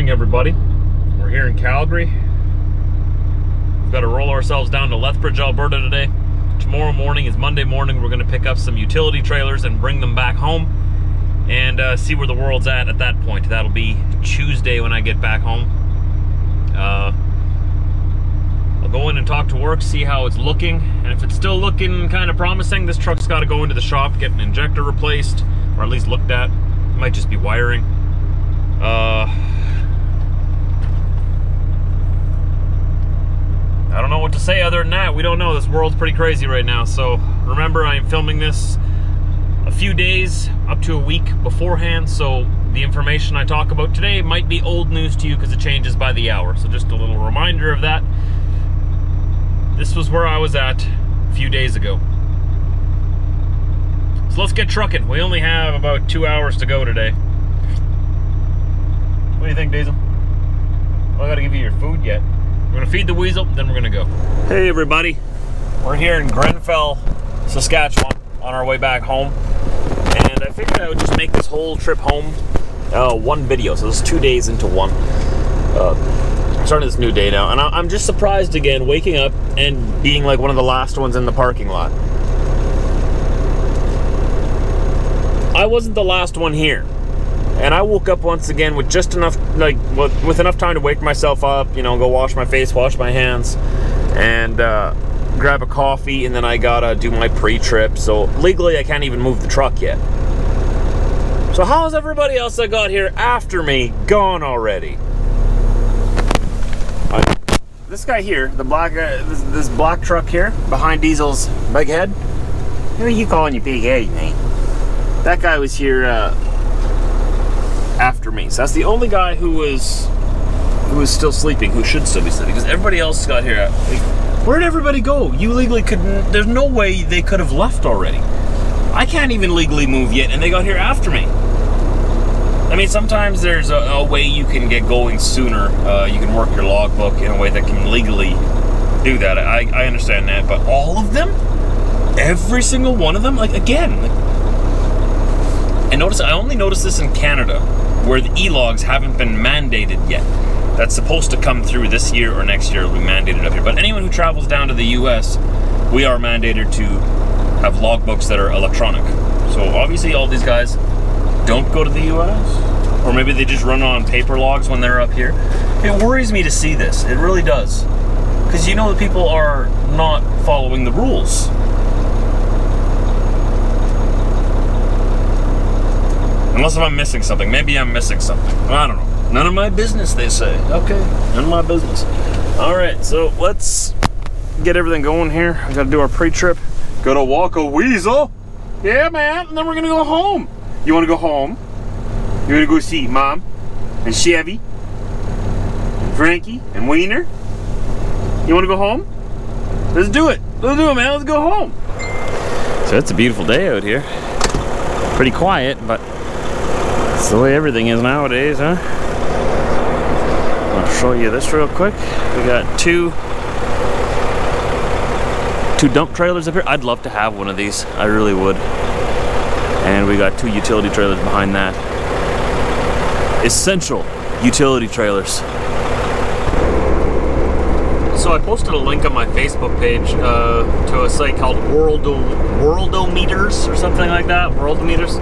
morning, everybody. We're here in Calgary. We've got to roll ourselves down to Lethbridge, Alberta today. Tomorrow morning is Monday morning. We're going to pick up some utility trailers and bring them back home and see where the world's at that point. That'll be Tuesday when I get back home. I'll go in and talk to work, see how it's looking, and if it's still looking kind of promising, this truck's got to go into the shop, get an injector replaced, or at least looked at. It might just be wiring. I don't know what to say other than that. We don't know. This world's pretty crazy right now. So remember, I am filming this a few days, up to a week beforehand. So the information I talk about today might be old news to you because it changes by the hour. So just a little reminder of that. This was where I was at a few days ago. So let's get trucking. We only have about 2 hours to go today. What do you think, Diesel? Well, I gotta give you your food yet. We're gonna feed the weasel, then we're gonna go. Hey, everybody. We're here in Grenfell, Saskatchewan, on our way back home. And I figured I would just make this whole trip home one video. So this is 2 days into one. I'm starting this new day now, and I'm just surprised again, waking up and being like one of the last ones in the parking lot. I wasn't the last one here. And I woke up once again with just enough, like, with enough time to wake myself up, you know, go wash my face, wash my hands, and grab a coffee, and then I gotta do my pre-trip. So legally, I can't even move the truck yet. So how is everybody else that got here after me gone already? This guy here, the black, this black truck here behind Diesel's big head. Who are you calling your big head, mate? That guy was here. After me. So that's the only guy who was still sleeping, who should still be sleeping, because everybody else got here. Like, where did everybody go? You legally couldn't, there's no way they could have left already. I can't even legally move yet, and they got here after me. I mean, sometimes there's a way you can get going sooner. You can work your logbook in a way that can legally do that. I understand that, but all of them? Every single one of them? Like, again. Like, and notice, I only noticed this in Canada, where the e-logs haven't been mandated yet. That's supposed to come through this year or next year. It'll be mandated up here. But anyone who travels down to the US, we are mandated to have logbooks that are electronic. So obviously all these guys don't go to the US, or maybe they just run on paper logs when they're up here. It worries me to see this. It really does. Because you know the people are not following the rules. Unless if I'm missing something. Maybe I'm missing something. I don't know. None of my business, they say. Okay, none of my business. All right, so let's get everything going here. I gotta do our pre-trip. Gotta walk a weasel. Yeah, man, and then we're gonna go home. You wanna go home? You wanna go see Mom and Chevy and Frankie and Wiener? You wanna go home? Let's do it. Let's do it, man, let's go home. So it's a beautiful day out here. Pretty quiet, but that's the way everything is nowadays, huh? I'll show you this real quick. We got two dump trailers up here. I'd love to have one of these. I really would. And we got two utility trailers behind that. Essential utility trailers. So I posted a link on my Facebook page to a site called Worldometers or something like that. Worldometers.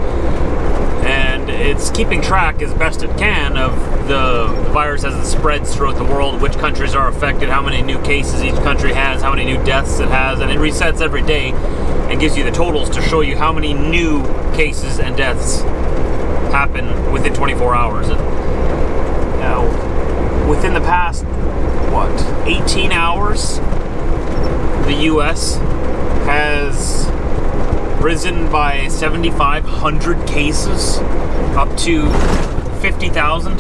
And it's keeping track as best it can of the virus as it spreads throughout the world, which countries are affected, how many new cases each country has, how many new deaths it has, and it resets every day and gives you the totals to show you how many new cases and deaths happen within 24 hours. And now, within the past, what, 18 hours, the US has risen by 7,500 cases, up to 50,000.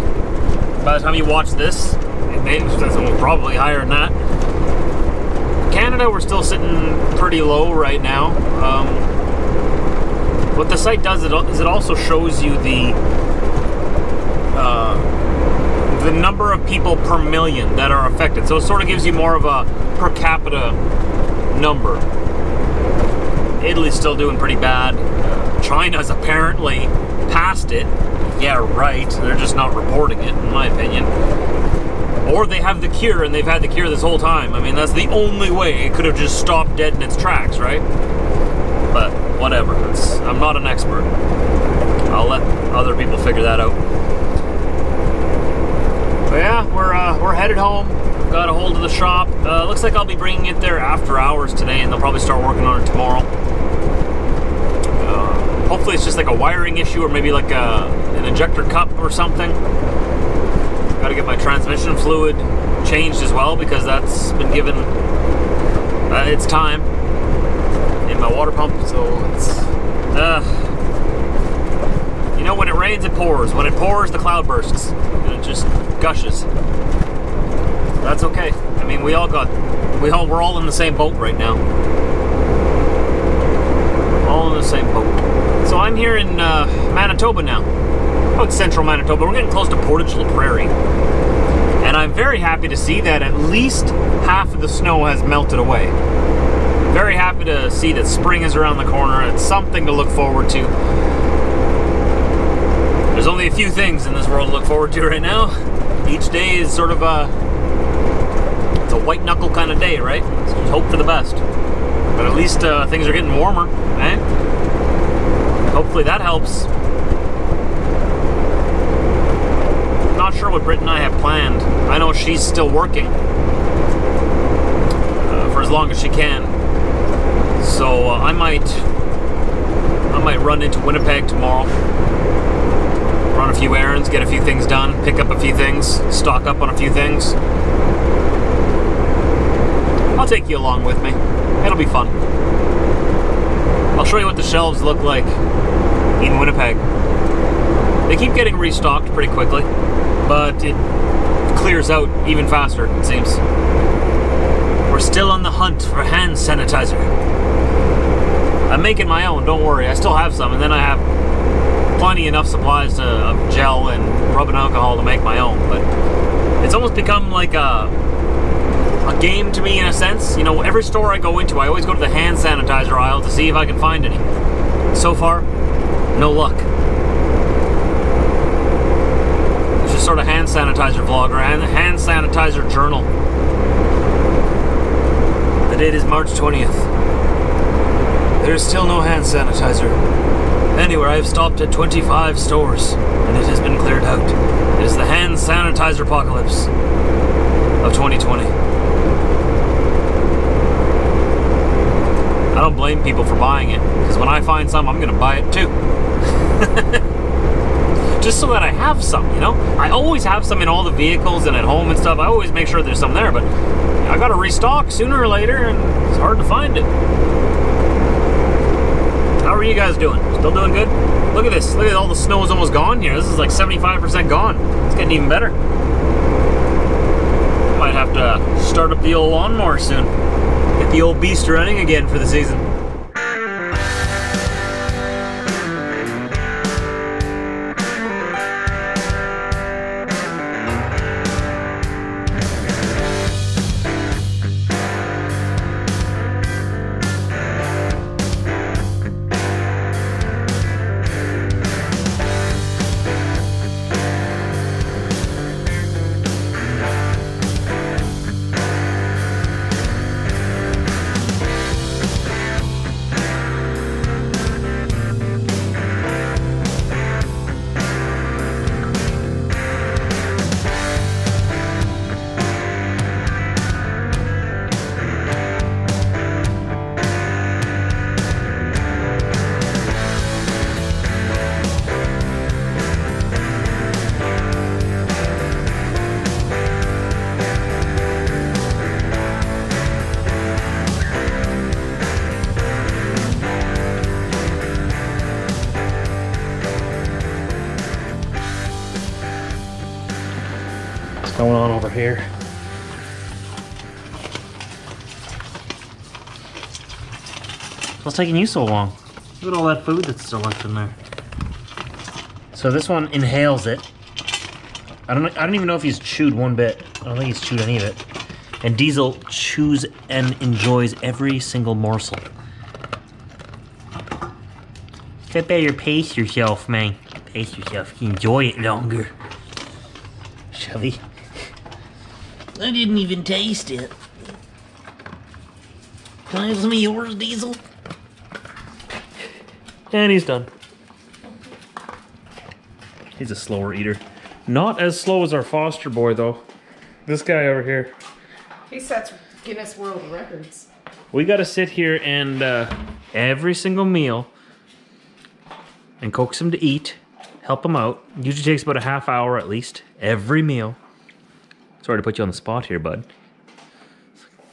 By the time you watch this, it's probably higher than that. Canada, we're still sitting pretty low right now. What the site does is it also shows you the number of people per million that are affected. So it sort of gives you more of a per capita number. Italy's still doing pretty bad. China's apparently past it. yeah, right. They're just not reporting it, in my opinion. Or they have the cure, and they've had the cure this whole time. I mean, that's the only way. It could have just stopped dead in its tracks, right? But whatever. I'm not an expert. I'll let other people figure that out. But yeah, we're headed home. Got a hold of the shop. Looks like I'll be bringing it there after hours today, and they'll probably start working on it tomorrow. Hopefully it's just like a wiring issue, or maybe like an injector cup or something. Got to get my transmission fluid changed as well, because that's been given its time in my water pump. So it's you know, when it rains it pours, when it pours the cloud bursts, and it just gushes. That's okay. I mean, we're all in the same boat right now. All in the same boat. So I'm here in Manitoba now. Oh, it's central Manitoba. We're getting close to Portage La Prairie. And I'm very happy to see that at least half of the snow has melted away. Very happy to see that spring is around the corner. It's something to look forward to. There's only a few things in this world to look forward to right now. Each day is sort of it's a white knuckle kind of day, right? So just hope for the best. But at least things are getting warmer, eh? Hopefully that helps. Not sure what Britt and I have planned. I know she's still working for as long as she can, so I might run into Winnipeg tomorrow, run a few errands, get a few things done, pick up a few things, stock up on a few things. I'll take you along with me. It'll be fun. I'll show you what the shelves look like in Winnipeg. They keep getting restocked pretty quickly, but it clears out even faster, it seems. We're still on the hunt for hand sanitizer. I'm making my own, don't worry. I still have some, and then I have enough supplies of gel and rubbing alcohol to make my own. But it's almost become like a game to me in a sense. You know, every store I go into, I always go to the hand sanitizer aisle to see if I can find any. So far, no luck. Sort of hand sanitizer vlog or hand sanitizer journal. The date is March 20th. There is still no hand sanitizer. Anywhere, I have stopped at 25 stores and it has been cleared out. It is the hand sanitizer apocalypse of 2020. I don't blame people for buying it, because when I find some, I'm gonna buy it too. Just so that I have some, you know? I always have some in all the vehicles and at home and stuff. I always make sure there's some there, but I gotta restock sooner or later, and it's hard to find it. How are you guys doing? Still doing good? Look at this. Look at all the snow is almost gone here. This is like 75% gone. It's getting even better. Might have to start up the old lawnmower soon. Get the old beast running again for the season. Going on over here. What's taking you so long? Look at all that food that's still left in there. So this one inhales it. I don't even know if he's chewed one bit. I don't think he's chewed any of it. And Diesel chews and enjoys every single morsel. Step out of your pace yourself, man. pace yourself, you enjoy it longer. Shall we? I didn't even taste it. Can I have some of yours, Diesel? And he's done. He's a slower eater. Not as slow as our foster boy, though. This guy over here. He sets Guinness World Records. We gotta sit here and every single meal and coax him to eat, help him out. Usually takes about a half hour at least, every meal. Sorry to put you on the spot here, bud.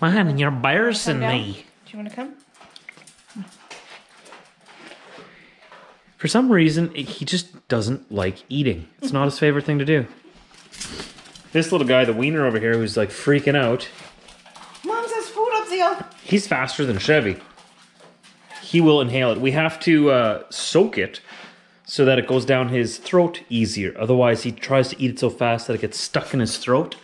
Man, you're embarrassing me. Do you wanna come? For some reason, he just doesn't like eating. It's not his favorite thing to do. This little guy, the wiener over here, who's like freaking out. Mom says food up there. He's faster than Chevy. He will inhale it. We have to soak it so that it goes down his throat easier. Otherwise, he tries to eat it so fast that it gets stuck in his throat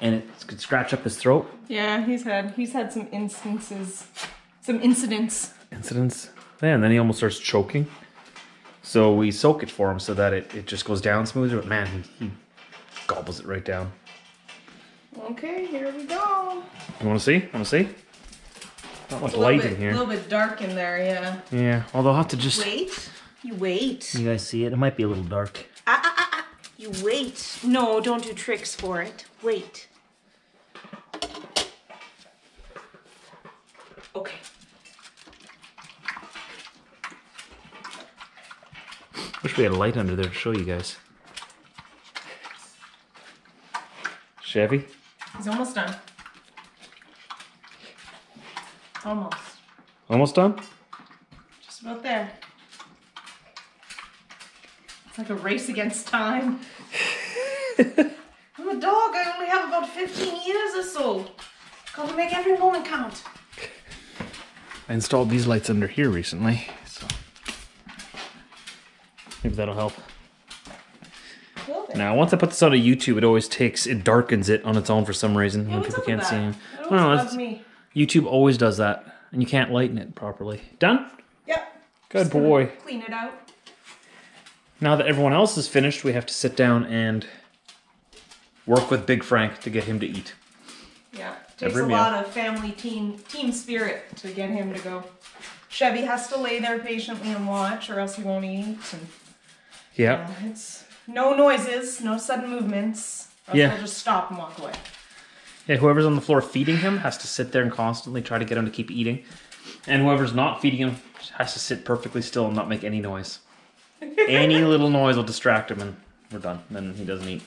and it could scratch up his throat. Yeah, he's had some instances, some incidents. Incidents? Yeah, and then he almost starts choking. So we soak it for him so that it just goes down smoother, but man, he gobbles it right down. Okay, here we go. You wanna see? Wanna see? Not much light in here. A little bit dark in there, yeah. Yeah, although I'll have to just... Wait, you wait. You guys see it? It might be a little dark. You wait. No, don't do tricks for it. Wait. Okay. Wish we had a light under there to show you guys. Chevy? He's almost done. Almost. Almost done? Just about there. It's like a race against time. I'm a dog, I only have about 15 years or so. Gotta make every moment count. I installed these lights under here recently, so. Maybe that'll help. Now, once I put this out on YouTube, it always takes, it darkens it on its own for some reason when people can't see it. I don't know, it's me. YouTube always does that, and you can't lighten it properly. Done? Yep. Good boy. Clean it out. Now that everyone else is finished, we have to sit down and work with Big Frank to get him to eat. Yeah, it takes a lot of family team spirit to get him to go. Chevy has to lay there patiently and watch, or else he won't eat. And, yeah. You know, it's no noises, no sudden movements. Or else he'll just stop and walk away. Yeah, whoever's on the floor feeding him has to sit there and constantly try to get him to keep eating. And whoever's not feeding him has to sit perfectly still and not make any noise. Any little noise will distract him and we're done. Then he doesn't eat.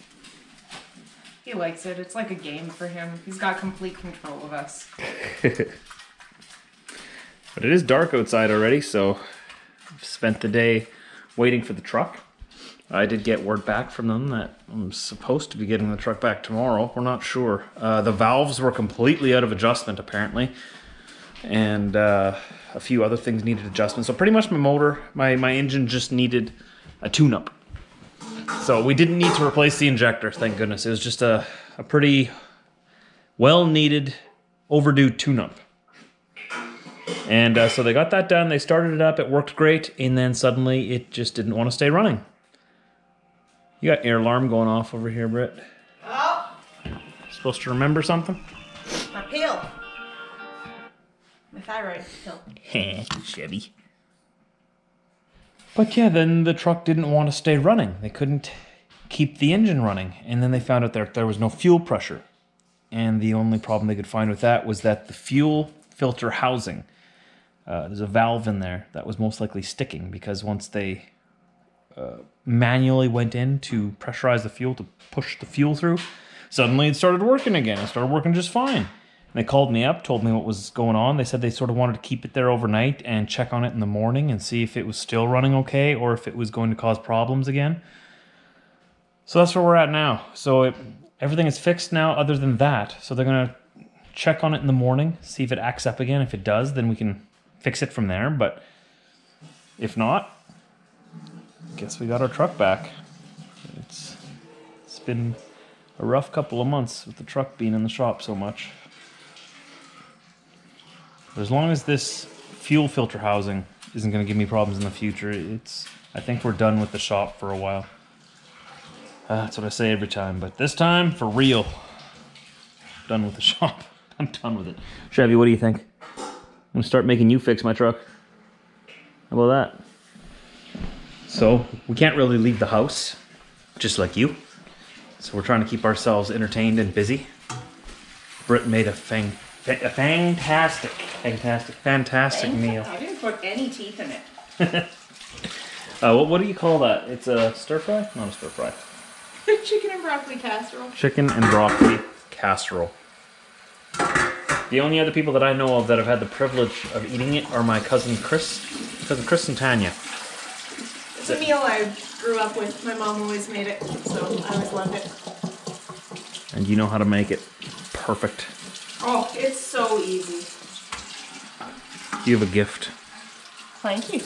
He likes it. It's like a game for him. He's got complete control of us. But it is dark outside already, so I've spent the day waiting for the truck. I did get word back from them that I'm supposed to be getting the truck back tomorrow. We're not sure. The valves were completely out of adjustment, apparently. And a few other things needed adjustment. So pretty much my motor, my engine just needed a tune-up. So we didn't need to replace the injector, thank goodness. It was just a pretty well-needed, overdue tune-up. And so they got that done, they started it up, it worked great, and then suddenly it just didn't want to stay running. You got your alarm going off over here, Britt. Oh! Supposed to remember something? My pill. My thyroid pill. Heh, Chevy. But yeah, then the truck didn't want to stay running. They couldn't keep the engine running. And then they found out that there was no fuel pressure. And the only problem they could find with that was that the fuel filter housing, there's a valve in there that was most likely sticking because once they manually went in to pressurize the fuel to push the fuel through, suddenly it started working again. It started working just fine. And they called me up, told me what was going on. They said they sort of wanted to keep it there overnight and check on it in the morning and see if it was still running okay or if it was going to cause problems again. So that's where we're at now. So everything is fixed now other than that. So they're going to check on it in the morning, see if it acts up again. If it does, then we can fix it from there, but if not, I guess we got our truck back. It's been a rough couple of months with the truck being in the shop so much. But as long as this fuel filter housing isn't going to give me problems in the future, it's I think we're done with the shop for a while. That's what I say every time, but this time, for real. Done with the shop. I'm done with it. Chevy, what do you think? I'm gonna start making you fix my truck. How about that? So, we can't really leave the house, just like you. So we're trying to keep ourselves entertained and busy. Britt made a fantastic meal. I didn't put any teeth in it. What do you call that? It's a stir fry? Not a stir fry. Chicken and broccoli casserole. Chicken and broccoli casserole. The only other people that I know of that have had the privilege of eating it are my cousin Chris. Cousin Chris and Tanya. It's a meal I grew up with. My mom always made it, so I always loved it. And you know how to make it perfect. Oh, it's so easy. You have a gift. Thank you.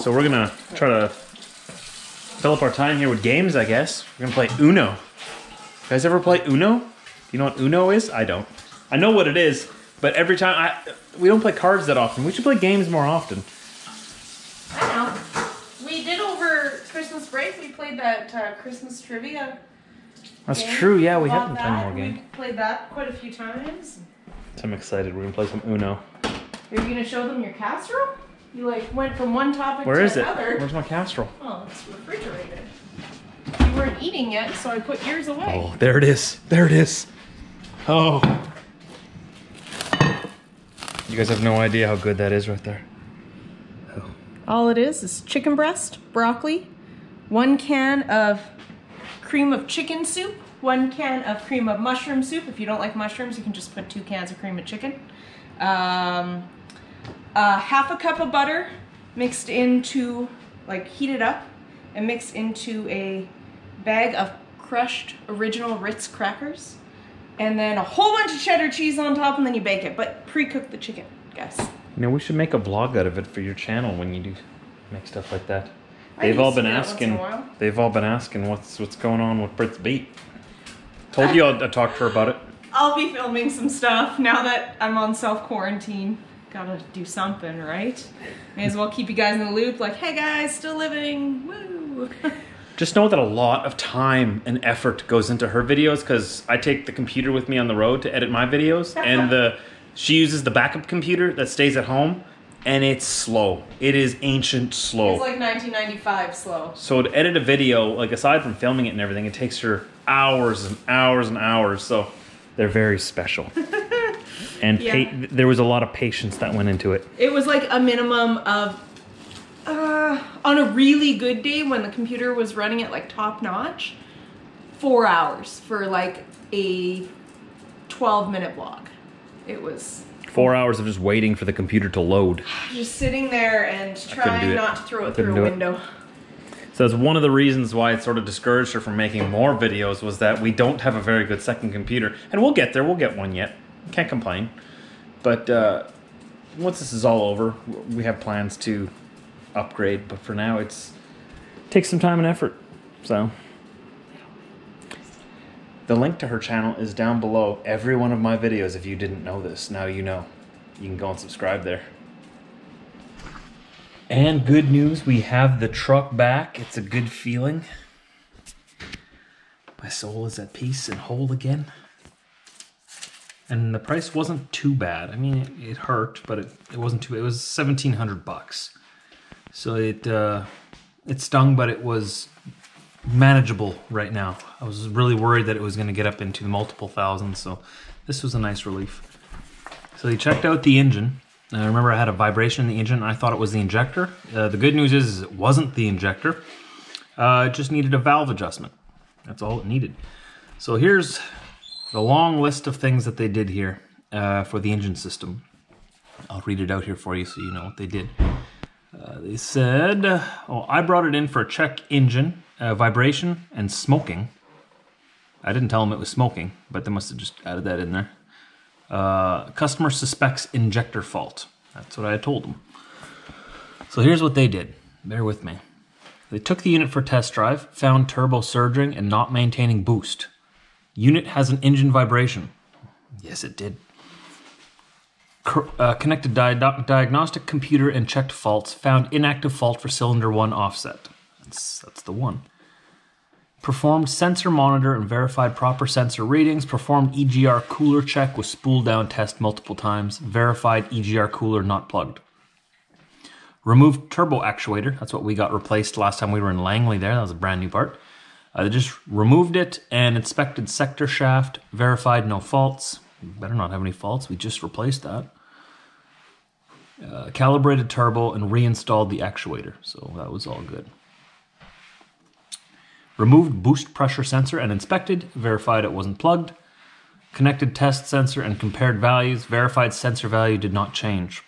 So we're gonna try to fill up our time here with games, I guess. We're gonna play Uno. You guys ever play Uno? Do you know what Uno is? I don't. I know what it is, but every time we don't play cards that often. We should play games more often. I know. We did over Christmas break. We played that Christmas trivia. That's true, yeah, we haven't played more games. We've played that quite a few times. So I'm excited, we're gonna play some Uno. Are you gonna show them your casserole? You like went from one topic to another. Where is it? Where's my casserole? Oh, it's refrigerated. You weren't eating yet, so I put yours away. Oh, there it is, there it is. Oh. You guys have no idea how good that is right there. Oh. All it is chicken breast, broccoli, one can of cream of chicken soup, one can of cream of mushroom soup. If you don't like mushrooms, you can just put 2 cans of cream of chicken. Half a cup of butter mixed into, like heated up, and mixed into a bag of crushed original Ritz crackers. And then a whole bunch of cheddar cheese on top, and then you bake it. But pre-cook the chicken, guys. You know, we should make a vlog out of it for your channel when you do make stuff like that. They've all been asking what's going on with Britt's beat. Told you I'd talk to her about it. I'll be filming some stuff now that I'm on self-quarantine. Gotta do something, right? May as well keep you guys in the loop, like, hey guys, still living, woo! Just know that a lot of time and effort goes into her videos because I take the computer with me on the road to edit my videos and she uses the backup computer that stays at home. And it's slow. It is ancient slow. It's like 1995 slow. So to edit a video, like aside from filming it and everything, it takes her hours and hours and hours. So they're very special. And yeah. There was a lot of patience that went into it. It was like a minimum of, on a really good day when the computer was running at like top notch, 4 hours for like a 12-minute vlog. It was... 4 hours of just waiting for the computer to load. Just sitting there and trying not to throw it through a window. So that's one of the reasons why it sort of discouraged her from making more videos was that we don't have a very good second computer. And we'll get there. We'll get one yet. Can't complain. But once this is all over, we have plans to upgrade. But for now, it takes some time and effort. So the link to her channel is down below every one of my videos. If you didn't know this, now you know. You can go and subscribe there. And good news, we have the truck back. It's a good feeling. My soul is at peace and whole again. And the price wasn't too bad. I mean, it hurt, but it wasn't too bad. It was $1,700. So it stung, but it was manageable right now. I was really worried that it was going to get up into multiple thousands, so this was a nice relief. So they checked out the engine. I remember I had a vibration in the engine. I thought it was the injector. The good news is it wasn't the injector. It just needed a valve adjustment. That's all it needed. So here's the long list of things that they did here for the engine system. I'll read it out here for you so you know what they did. They said, oh, I brought it in for a check engine, vibration, and smoking. I didn't tell them it was smoking, but they must have just added that in there. Customer suspects injector fault. That's what I told them. So here's what they did. Bear with me. They took the unit for test drive, found turbo surging and not maintaining boost. Unit has an engine vibration. Yes, it did. connected diagnostic computer and checked faults, found inactive fault for cylinder 1 offset. That's the one. Performed sensor monitor and verified proper sensor readings. Performed EGR cooler check with spool down test multiple times. Verified EGR cooler not plugged. Removed turbo actuator. That's what we got replaced last time we were in Langley there. That was a brand new part. They just removed it and inspected sector shaft. Verified no faults. We better not have any faults. We just replaced that. Calibrated turbo and reinstalled the actuator. So that was all good. Removed boost pressure sensor and inspected. Verified it wasn't plugged. Connected test sensor and compared values. Verified sensor value did not change.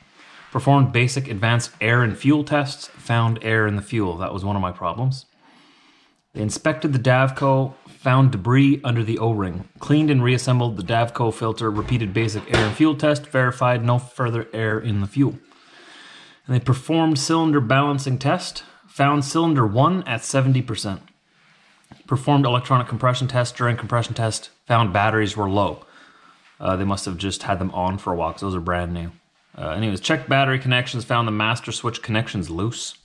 Performed basic advanced air and fuel tests. Found air in the fuel. That was one of my problems. They inspected the DAVCO. Found debris under the O-ring. Cleaned and reassembled the DAVCO filter. Repeated basic air and fuel test. Verified no further air in the fuel. And they performed cylinder balancing test. Found cylinder 1 at 70%. Performed electronic compression test. During compression test, found batteries were low. They must have just had them on for a while because those are brand new. Anyways, checked battery connections, found the master switch connections loose.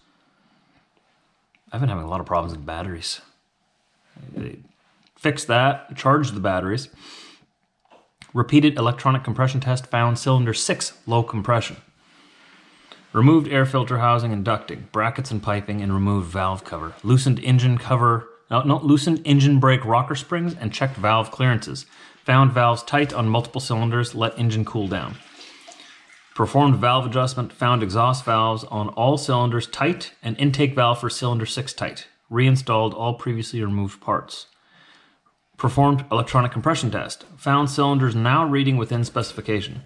I've been having a lot of problems with batteries. They fixed that, charged the batteries. Repeated electronic compression test, found cylinder 6 low compression. Removed air filter housing and ducting, brackets and piping, and removed valve cover. Loosened engine cover. Loosened engine brake rocker springs and checked valve clearances. Found valves tight on multiple cylinders, let engine cool down. Performed valve adjustment, found exhaust valves on all cylinders tight and intake valve for cylinder 6 tight. Reinstalled all previously removed parts. Performed electronic compression test, found cylinders now reading within specification.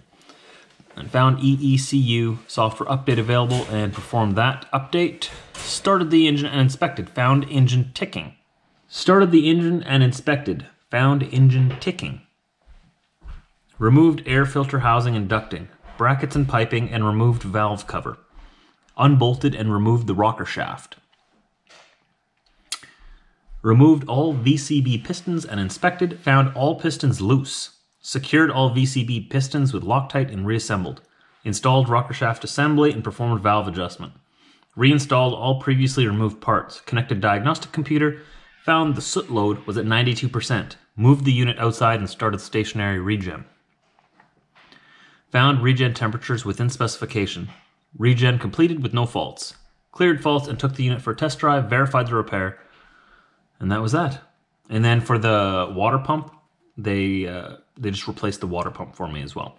And found EECU software update available and performed that update. Started the engine and inspected, found engine ticking. Started the engine and inspected. Found engine ticking. Removed air filter housing and ducting, brackets and piping, and removed valve cover. Unbolted and removed the rocker shaft. Removed all VCB pistons and inspected. Found all pistons loose. Secured all VCB pistons with Loctite and reassembled. Installed rocker shaft assembly and performed valve adjustment. Reinstalled all previously removed parts. Connected diagnostic computer. Found the soot load was at 92%. Moved the unit outside and started stationary regen. Found regen temperatures within specification. Regen completed with no faults. Cleared faults and took the unit for a test drive, verified the repair, and that was that. And then for the water pump, they just replaced the water pump for me as well.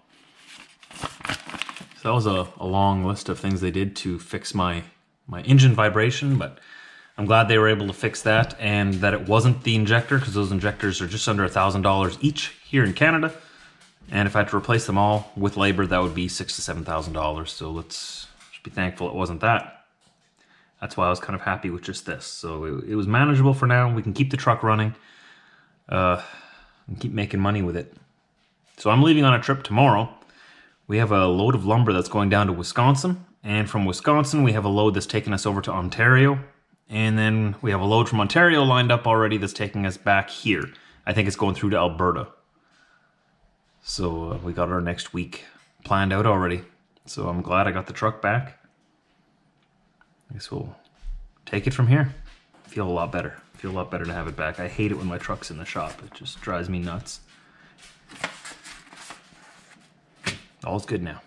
So that was a long list of things they did to fix my engine vibration, but I'm glad they were able to fix that and that it wasn't the injector, because those injectors are just under $1,000 each here in Canada. And if I had to replace them all with labor, that would be $6,000 to $7,000. So let's just be thankful it wasn't that. That's why I was kind of happy with just this. So it was manageable for now. We can keep the truck running and keep making money with it. So I'm leaving on a trip tomorrow. We have a load of lumber that's going down to Wisconsin. And from Wisconsin, we have a load that's taking us over to Ontario. And then we have a load from Ontario lined up already that's taking us back here. I think it's going through to Alberta. So we got our next week planned out already. So I'm glad I got the truck back. I guess we'll take it from here. I feel a lot better. I feel a lot better to have it back. I hate it when my truck's in the shop. It just drives me nuts. All's good now.